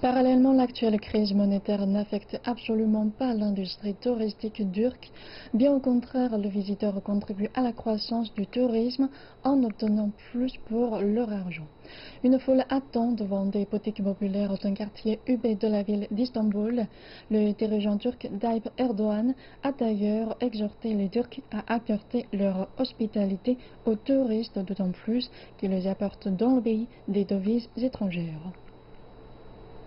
Parallèlement, l'actuelle crise monétaire n'affecte absolument pas l'industrie touristique turque. Bien au contraire, le visiteur contribue à la croissance du tourisme en obtenant plus pour leur argent. Une foule attend devant des boutiques populaires d'un quartier huppé de la ville d'Istanbul. Le dirigeant turc Tayyip Erdogan a d'ailleurs exhorté les Turcs à apporter leur hospitalité aux touristes, d'autant plus qu'ils apportent dans le pays des devises étrangères.